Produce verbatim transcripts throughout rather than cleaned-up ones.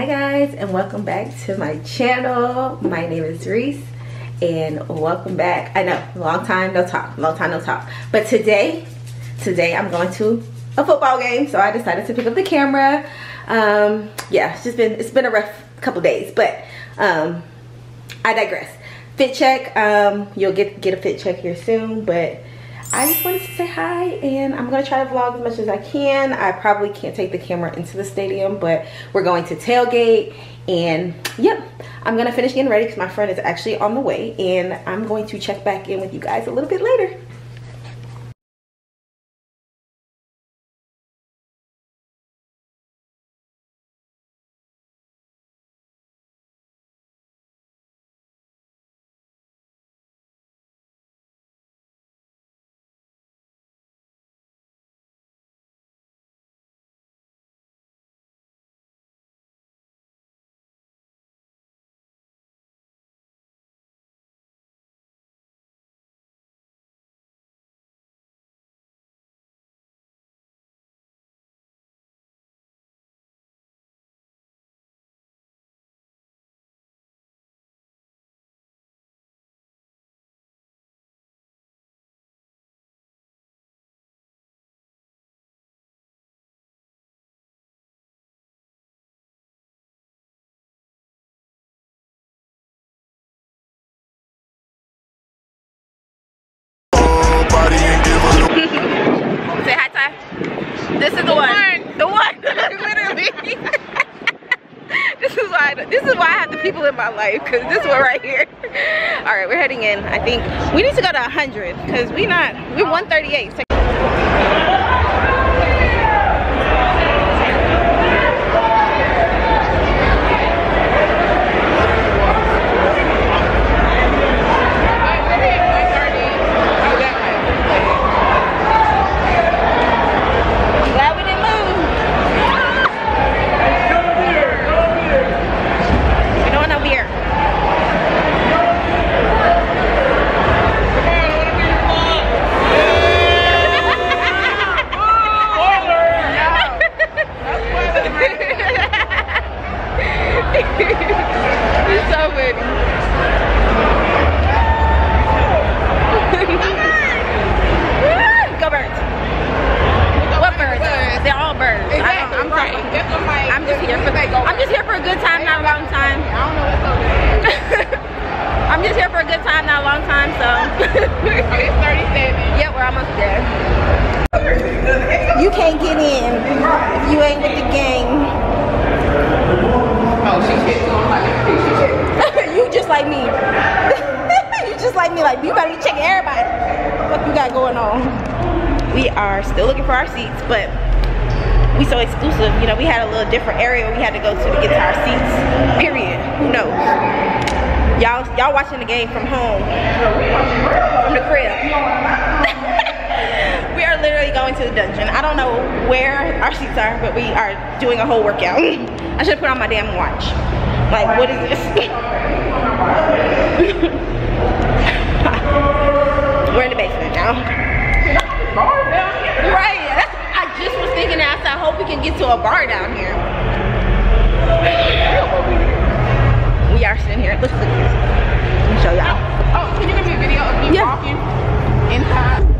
Hi guys, and welcome back to my channel. My name is Reese and welcome back. I know, long time no talk, long time no talk. But today, today I'm going to a football game, so I decided to pick up the camera. Um, yeah, it's just been, it's been a rough couple days, but um, I digress. Fit check, um, you'll get, get a fit check here soon, but I just wanted to say hi, and I'm gonna try to vlog as much as I can. I probably can't take the camera into the stadium, but we're going to tailgate, and yep, I'm gonna finish getting ready because my friend is actually on the way, and I'm going to check back in with you guys a little bit later. Say hi, Ty. This is the, the one. one. The one. Literally. This is why. I, this is why I have the people in my life. Cause this one right here. All right, we're heading in. I think we need to go to one hundred. Cause we not. We're one thirty-eight. So different area we had to go to to get to our seats, period. Who knows? Y'all y'all watching the game from home, from the crib. We are literally going to the dungeon. I don't know where our seats are, but we are doing a whole workout. I should have put on my damn watch. Like, what is this? We're in the basement now. Right. Just was thinking that, I hope we can get to a bar down here. We are sitting here. Let's look at this. Let me show y'all. Oh, can you give me a video of me yeah. walking inside?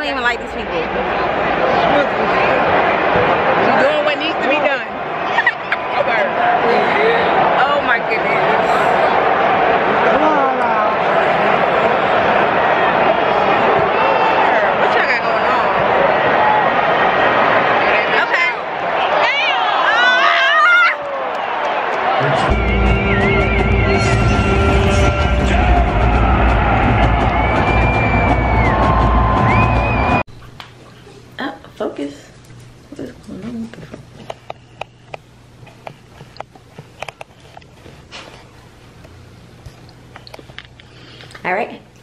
don't even like these people. You're doing what needs to be done. Oh my goodness.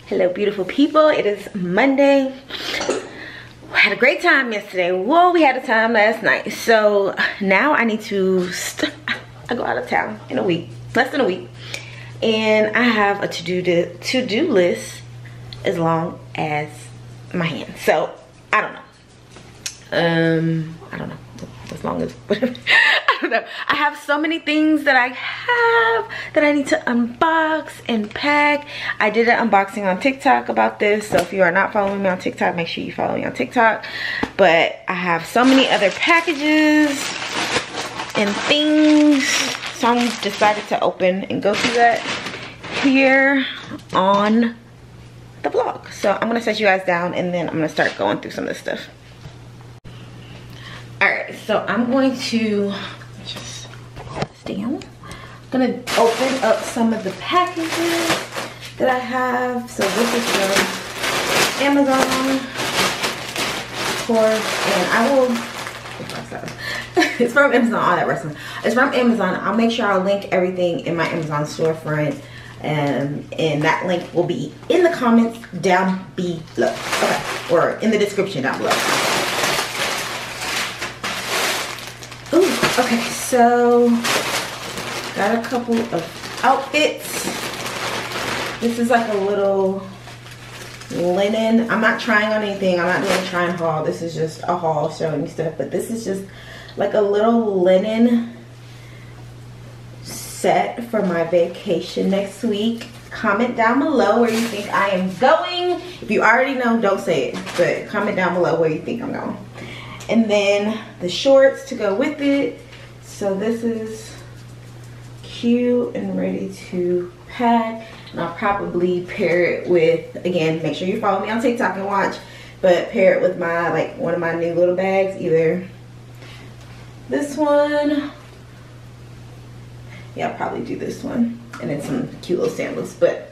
Hello beautiful people, it is Monday. We had a great time yesterday. Whoa, we had a time last night. So now I need to, st I go out of town in a week, less than a week. And I have a to-do to-do list as long as my hand. So I don't know. Um, I don't know, as long as, I don't know. I have so many things that I have that I need to unbox and pack. I did an unboxing on TikTok about this, so if you are not following me on TikTok, make sure you follow me on TikTok. But I have so many other packages and things, so I'm decided to open and go through that here on the vlog. So I'm gonna set you guys down and then I'm gonna start going through some of this stuff. Alright, so I'm going to just stand. I'm gonna open up some of the packages that I have. So this is from Amazon, of course, and I will it's from Amazon, all that rest of it. It's from Amazon. I'll make sure I'll link everything in my Amazon storefront, um, and that link will be in the comments down below. Okay, or in the description down below. Okay, so got a couple of outfits. This is like a little linen. I'm not trying on anything. I'm not doing a try and haul. This is just a haul showing you stuff. But this is just like a little linen set for my vacation next week. Comment down below where you think I am going. If you already know, don't say it. But comment down below where you think I'm going. And then the shorts to go with it. So this is cute and ready to pack. And I'll probably pair it with, again, make sure you follow me on TikTok and watch, but pair it with my, like, one of my new little bags, either this one. Yeah, I'll probably do this one. And then some cute little sandals, but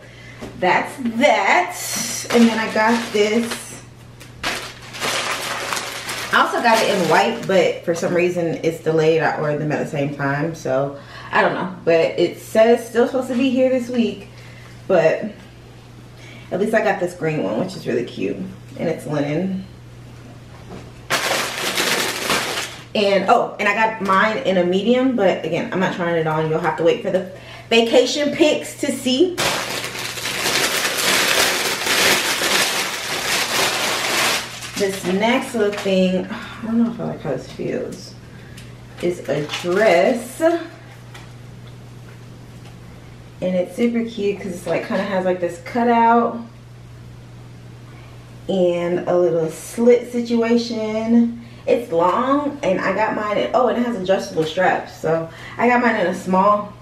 that's that. And then I got this. I also got it in white, but for some reason it's delayed. I ordered them at the same time, so I don't know. But it says still supposed to be here this week, but at least I got this green one, which is really cute, and it's linen. And oh, and I got mine in a medium, but again, I'm not trying it on. You'll have to wait for the vacation pics to see. This next little thing, I don't know if I like how this feels, is a dress. And it's super cute because it's like kind of has like this cutout and a little slit situation. It's long, and I got mine in, oh, and it has adjustable straps. So I got mine in a small,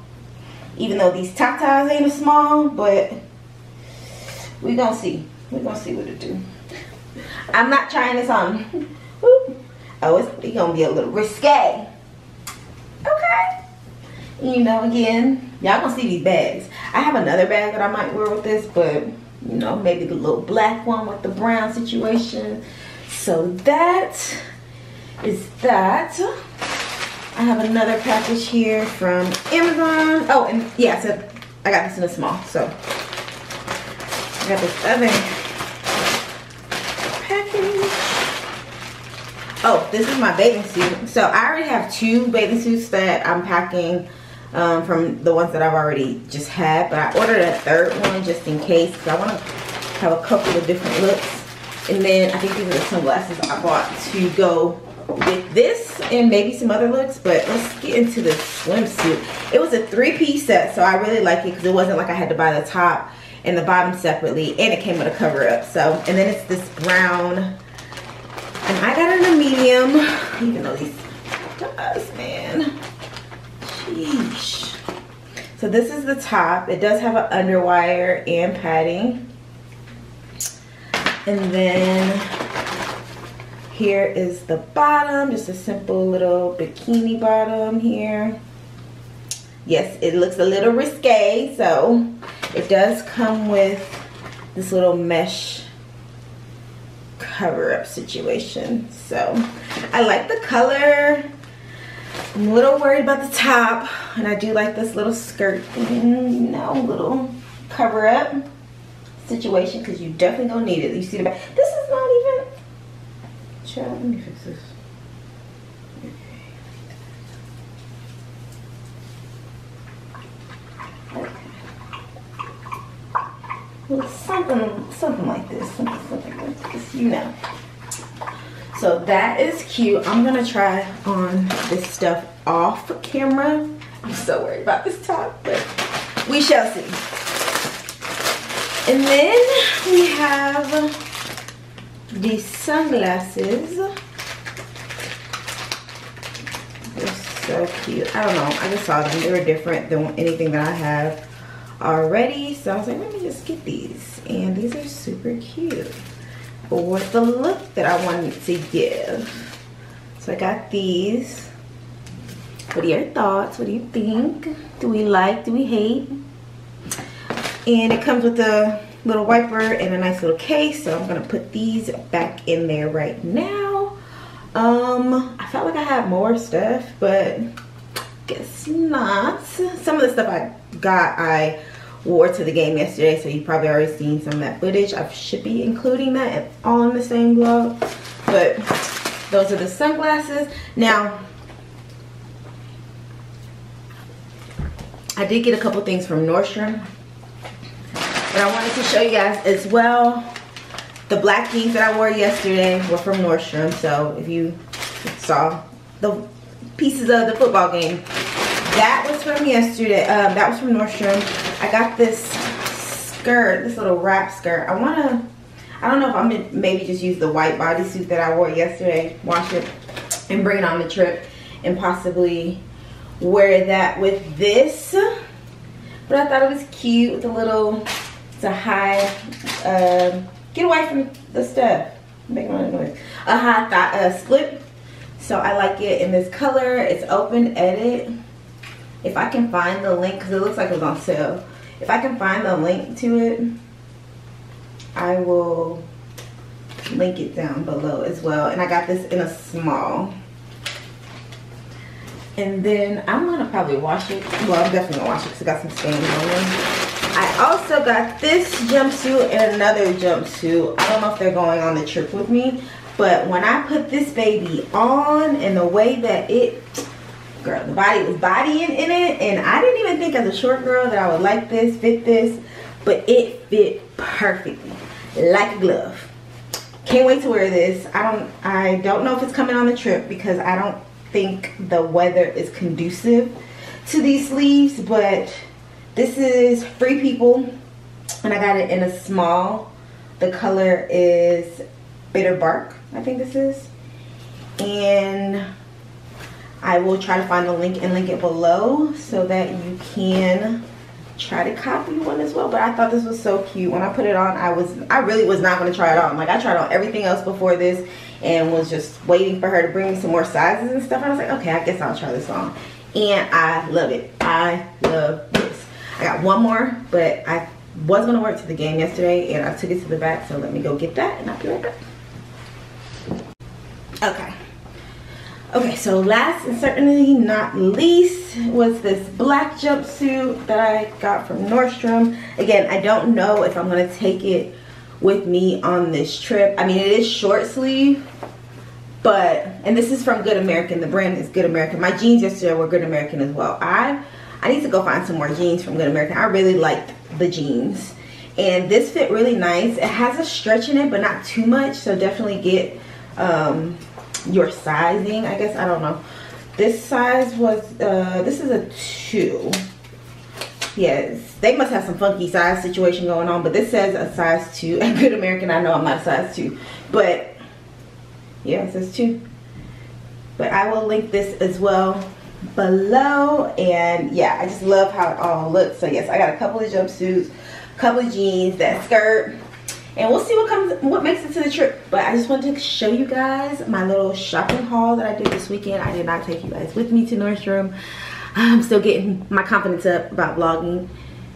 even though these tatas ain't a small, but we gonna see. We gonna see what it do. I'm not trying this on. Woo. Oh, it's, it's gonna be a little risque. Okay. You know, again, y'all gonna see these bags. I have another bag that I might wear with this, but you know, maybe the little black one with the brown situation. So that is that. I have another package here from Amazon. Oh, and yeah, so I got this in a small. So I got this other. Oh, this is my bathing suit. So I already have two bathing suits that I'm packing um, from the ones that I've already just had. But I ordered a third one just in case, because I want to have a couple of different looks. And then I think these are the sunglasses I bought to go with this and maybe some other looks. But let's get into the swimsuit. It was a three-piece set, so I really like it because it wasn't like I had to buy the top and the bottom separately. And it came with a cover-up. So, and then it's this brown medium, even though these does, man. Sheesh. So this is the top. It does have an underwire and padding. And then here is the bottom, just a simple little bikini bottom here. Yes, it looks a little risque, so it does come with this little mesh cover-up situation. So I like the color. I'm a little worried about the top, and I do like this little skirt thing, you know, little cover-up situation, because you definitely gonna need it. You see the back. This is not even. Child, let me fix this. Well, something, something like this, something, something like this, you know. So that is cute. I'm gonna try on this stuff off camera. I'm so worried about this top, but we shall see. And then we have the sunglasses. They're so cute. I don't know, I just saw them. They were different than anything that I have already, so I was like, let me just get these, and these are super cute for the look that I wanted to give. So I got these. What are your thoughts? What do you think? Do we like, do we hate? And it comes with a little wiper and a nice little case, so I'm gonna put these back in there right now. um I felt like I had more stuff, but guess not. Some of the stuff I got I wore to the game yesterday, so you've probably already seen some of that footage. I should be including that all in the same vlog, but those are the sunglasses. Now I did get a couple things from Nordstrom, but I wanted to show you guys as well. The black jeans that I wore yesterday were from Nordstrom, so if you saw the pieces of the football game, that was from yesterday. Um, that was from Nordstrom. I got this skirt, this little wrap skirt. I want to, I don't know if I'm going to maybe just use the white bodysuit that I wore yesterday, wash it, and bring it on the trip, and possibly wear that with this. But I thought it was cute with a little, it's a high, uh, get away from the stuff, make my noise, a high thigh uh, split. So I like it in this color. It's Open Edit. If I can find the link, because it looks like it was on sale. If I can find the link to it, I will link it down below as well. And I got this in a small. And then I'm gonna probably wash it. Well, I'm definitely gonna wash it because it got some stains on it. I also got this jumpsuit and another jumpsuit. I don't know if they're going on the trip with me, but when I put this baby on and the way that it, girl, the body was bodying in it, and I didn't even think as a short girl that I would like this, fit this, but it fit perfectly, like a glove. Can't wait to wear this. I don't, I don't know if it's coming on the trip because I don't think the weather is conducive to these sleeves, but this is Free People, and I got it in a small. The color is Bitter Bark, I think this is, and I will try to find the link and link it below so that you can try to copy one as well. But I thought this was so cute. When I put it on, I was I really was not going to try it on. Like, I tried on everything else before this and was just waiting for her to bring me some more sizes and stuff, and I was like, okay, I guess I'll try this on, and I love it. I love this. I got one more, but I was going to wear it to the game yesterday and I took it to the back, so let me go get that and I'll be right back. Okay. Okay, so last and certainly not least was this black jumpsuit that I got from Nordstrom. Again, I don't know if I'm going to take it with me on this trip. I mean, it is short sleeve, but, and this is from Good American. The brand is Good American. My jeans yesterday were Good American as well. I, I need to go find some more jeans from Good American. I really liked the jeans. And this fit really nice. It has a stretch in it, but not too much, so definitely get... Um, your sizing, I guess. I don't know, this size was uh this is a two. Yes, they must have some funky size situation going on, but this says a size two at Good American. I know I'm not a size two, but yeah, it says two. But I will link this as well below. And yeah, I just love how it all looks. So yes, I got a couple of jumpsuits, a couple of jeans, that skirt, and we'll see what comes, what makes it to the trip. But I just wanted to show you guys my little shopping haul that I did this weekend. I did not take you guys with me to Nordstrom. I'm still getting my confidence up about vlogging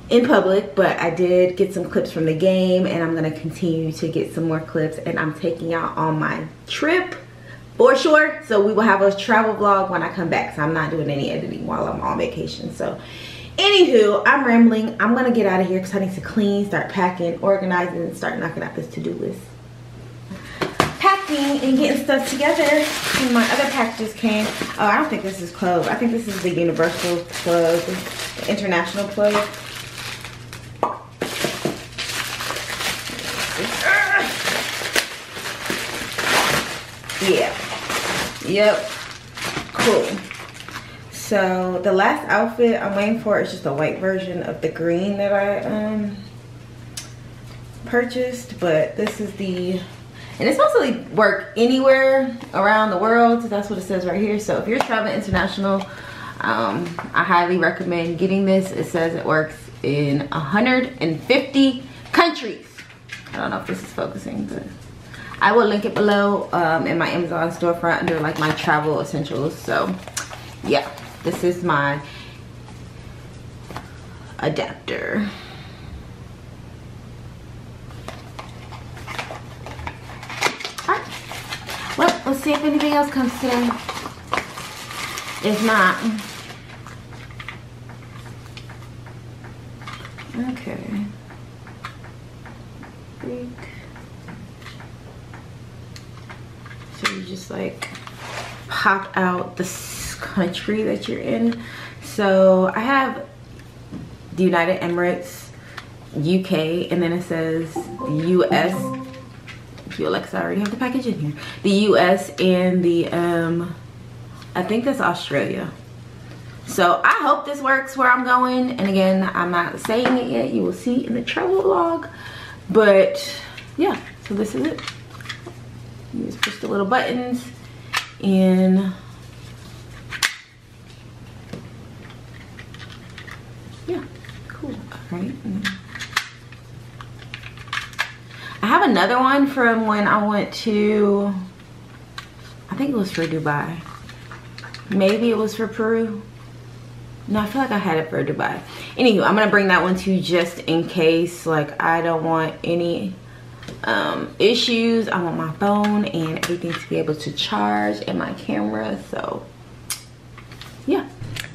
in public, but I did get some clips from the game, and I'm gonna continue to get some more clips, and I'm taking y'all on my trip for sure. So we will have a travel vlog when I come back. So I'm not doing any editing while I'm on vacation. So anywho, I'm rambling. I'm gonna get out of here because I need to clean, start packing, organizing, and start knocking out this to-do list. Packing and getting stuff together. And my other pack just came. Oh, I don't think this is clove. I think this is the universal clove, the international clove. Yeah. Yep. Cool. So the last outfit I'm waiting for is just a white version of the green that I um, purchased. But this is the, and it's mostly work anywhere around the world. So that's what it says right here. So if you're traveling international, um, I highly recommend getting this. It says it works in one hundred fifty countries. I don't know if this is focusing, but I will link it below um, in my Amazon storefront under like my travel essentials. So yeah. This is my adapter. Alright. Well, let's see if anything else comes today. If not. Okay. So you just like pop out the country that you're in. So I have the United Emirates, U K, and then it says U S. If you Alexa, I already have the package in here. The U S and the um I think that's Australia. So I hope this works where I'm going, and again, I'm not saying it yet. You will see in the travel vlog. But yeah, so this is it. You just push the little buttons and yeah, cool. All right. I have another one from when I went to, I think it was for Dubai. Maybe it was for Peru. No, I feel like I had it for Dubai. Anywho, I'm gonna bring that one too, just in case. Like, I don't want any um, issues. I want my phone and everything to be able to charge, and my camera, so yeah.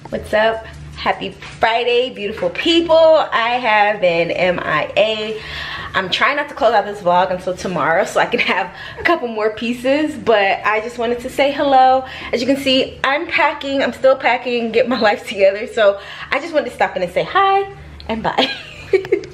What's up? Happy Friday, beautiful people. I have been M I A. I'm trying not to close out this vlog until tomorrow so I can have a couple more pieces, but I just wanted to say hello. As you can see, I'm packing. I'm still packing, get my life together. So I just wanted to stop in and say hi and bye.